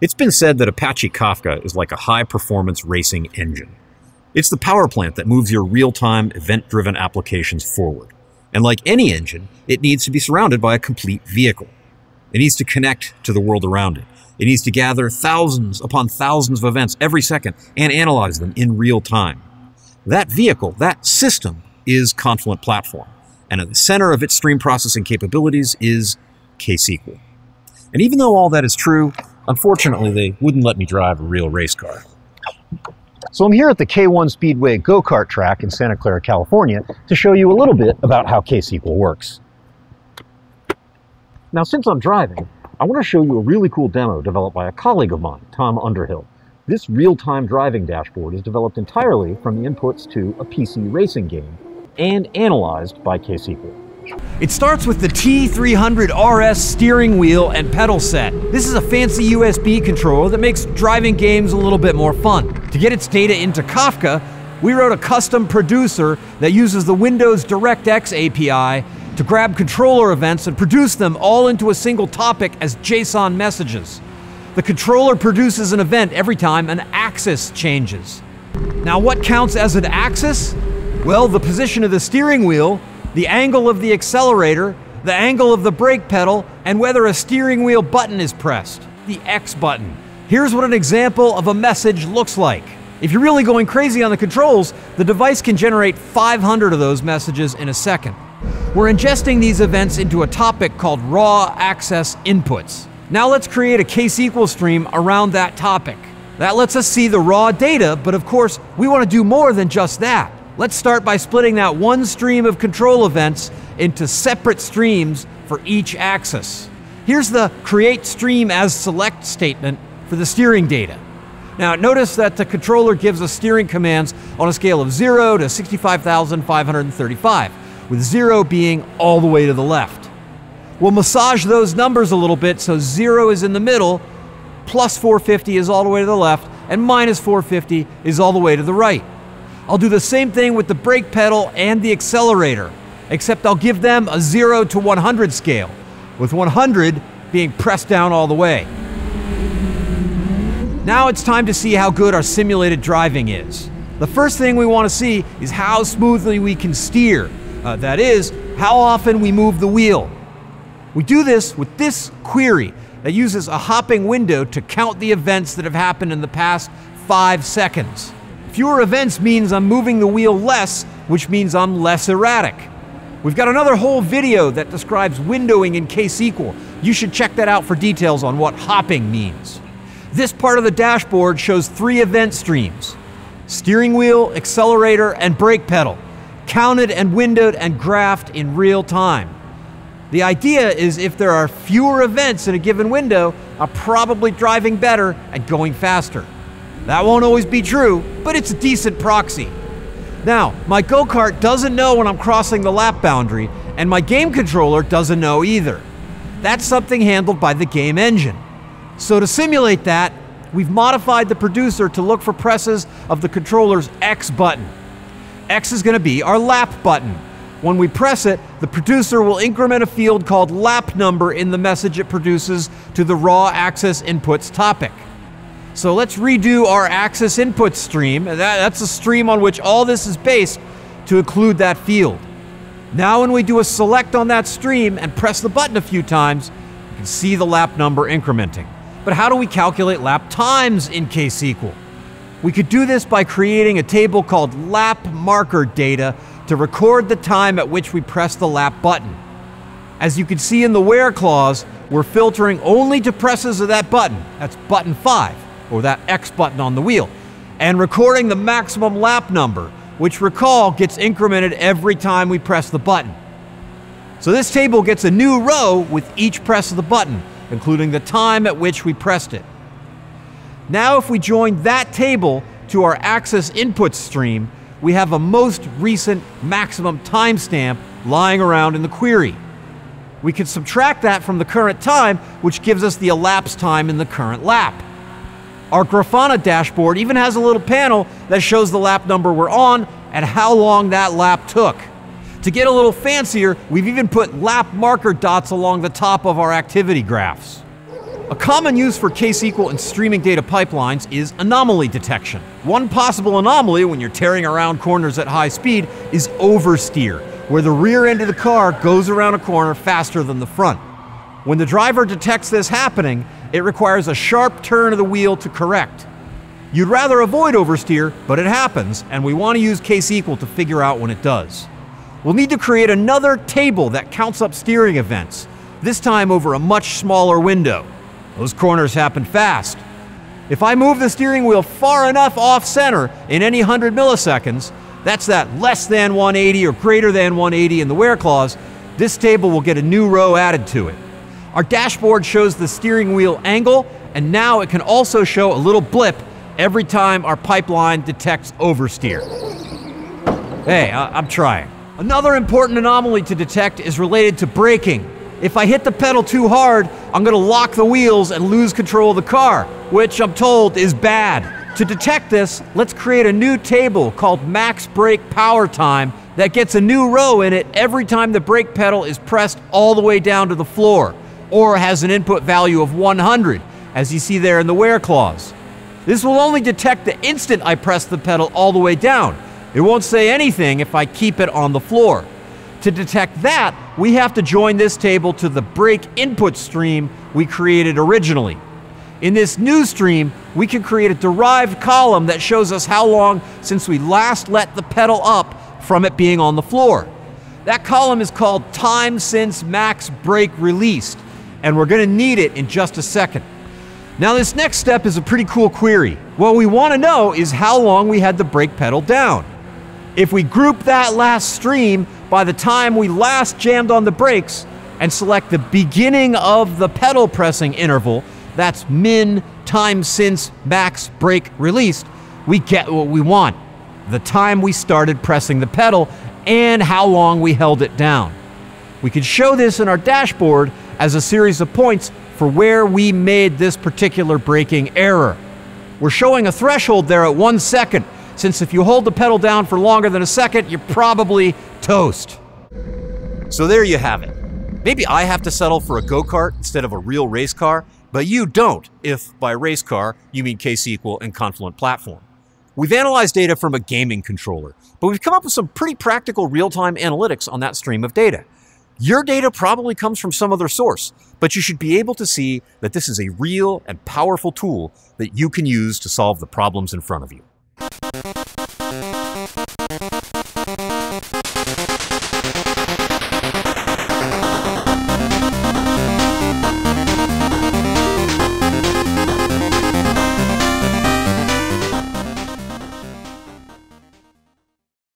It's been said that Apache Kafka is like a high-performance racing engine. It's the power plant that moves your real-time, event-driven applications forward. And like any engine, it needs to be surrounded by a complete vehicle. It needs to connect to the world around it. It needs to gather thousands upon thousands of events every second and analyze them in real time. That vehicle, that system, is Confluent Platform. And at the center of its stream processing capabilities is KSQL. And even though all that is true, unfortunately, they wouldn't let me drive a real race car. So I'm here at the K1 Speedway go-kart track in Santa Clara, California, to show you a little bit about how KSQL works. Now, since I'm driving, I want to show you a really cool demo developed by a colleague of mine, Tom Underhill. This real-time driving dashboard is developed entirely from the inputs to a PC racing game and analyzed by KSQL. It starts with the T300RS steering wheel and pedal set. This is a fancy USB controller that makes driving games a little bit more fun. To get its data into Kafka, we wrote a custom producer that uses the Windows DirectX API to grab controller events and produce them all into a single topic as JSON messages. The controller produces an event every time an axis changes. Now, what counts as an axis? Well, the position of the steering wheel, the angle of the accelerator, the angle of the brake pedal, and whether a steering wheel button is pressed, the X button. Here's what an example of a message looks like. If you're really going crazy on the controls, the device can generate 500 of those messages in a second. We're ingesting these events into a topic called raw access inputs. Now let's create a KSQL stream around that topic. That lets us see the raw data, but of course, we want to do more than just that. Let's start by splitting that one stream of control events into separate streams for each axis. Here's the create stream as select statement for the steering data. Now notice that the controller gives us steering commands on a scale of 0 to 65,535, with 0 being all the way to the left. We'll massage those numbers a little bit, so 0 is in the middle, plus 450 is all the way to the left, and minus 450 is all the way to the right. I'll do the same thing with the brake pedal and the accelerator, except I'll give them a 0 to 100 scale, with 100 being pressed down all the way. Now it's time to see how good our simulated driving is. The first thing we want to see is how smoothly we can steer, that is, how often we move the wheel. We do this with this query that uses a hopping window to count the events that have happened in the past 5 seconds. Fewer events means I'm moving the wheel less, which means I'm less erratic. We've got another whole video that describes windowing in KSQL. You should check that out for details on what hopping means. This part of the dashboard shows 3 event streams: steering wheel, accelerator, and brake pedal, counted and windowed and graphed in real time. The idea is if there are fewer events in a given window, I'm probably driving better and going faster. That won't always be true, but it's a decent proxy. Now, my go-kart doesn't know when I'm crossing the lap boundary, and my game controller doesn't know either. That's something handled by the game engine. So to simulate that, we've modified the producer to look for presses of the controller's X button. X is going to be our lap button. When we press it, the producer will increment a field called lap number in the message it produces to the raw access inputs topic. So let's redo our axis input stream. That's the stream on which all this is based, to include that field. Now when we do a select on that stream and press the button a few times, you can see the lap number incrementing. But how do we calculate lap times in KSQL? We could do this by creating a table called lap marker data to record the time at which we press the lap button. As you can see in the where clause, we're filtering only to presses of that button. That's button 5. Or that X button on the wheel, and recording the maximum lap number, which, recall, gets incremented every time we press the button. So this table gets a new row with each press of the button, including the time at which we pressed it. Now if we join that table to our axis input stream, we have a most recent maximum timestamp lying around in the query. We can subtract that from the current time, which gives us the elapsed time in the current lap. Our Grafana dashboard even has a little panel that shows the lap number we're on and how long that lap took. To get a little fancier, we've even put lap marker dots along the top of our activity graphs. A common use for KSQL in streaming data pipelines is anomaly detection. One possible anomaly when you're tearing around corners at high speed is oversteer, where the rear end of the car goes around a corner faster than the front. When the driver detects this happening, it requires a sharp turn of the wheel to correct. You'd rather avoid oversteer, but it happens, and we want to use KSQL to figure out when it does. We'll need to create another table that counts up steering events, this time over a much smaller window. Those corners happen fast. If I move the steering wheel far enough off-center in any 100 milliseconds, that's that less than 180 or greater than 180 in the where clause, this table will get a new row added to it. Our dashboard shows the steering wheel angle, and now it can also show a little blip every time our pipeline detects oversteer. Hey, I'm trying. Another important anomaly to detect is related to braking. If I hit the pedal too hard, I'm going to lock the wheels and lose control of the car, which I'm told is bad. To detect this, let's create a new table called Max Brake Power Time that gets a new row in it every time the brake pedal is pressed all the way down to the floor, or has an input value of 100, as you see there in the where clause. This will only detect the instant I press the pedal all the way down. It won't say anything if I keep it on the floor. To detect that, we have to join this table to the brake input stream we created originally. In this new stream, we can create a derived column that shows us how long since we last let the pedal up from it being on the floor. That column is called time since max brake released, and we're going to need it in just a second. Now this next step is a pretty cool query. What we want to know is how long we had the brake pedal down. If we group that last stream by the time we last jammed on the brakes and select the beginning of the pedal pressing interval, that's min time since max brake released, we get what we want. The time we started pressing the pedal and how long we held it down. We can show this in our dashboard as a series of points for where we made this particular braking error. We're showing a threshold there at 1 second, since if you hold the pedal down for longer than a second, you're probably toast. So there you have it. Maybe I have to settle for a go-kart instead of a real race car, but you don't, if by race car you mean KSQL and Confluent Platform. We've analyzed data from a gaming controller, but we've come up with some pretty practical real-time analytics on that stream of data. Your data probably comes from some other source, but you should be able to see that this is a real and powerful tool that you can use to solve the problems in front of you.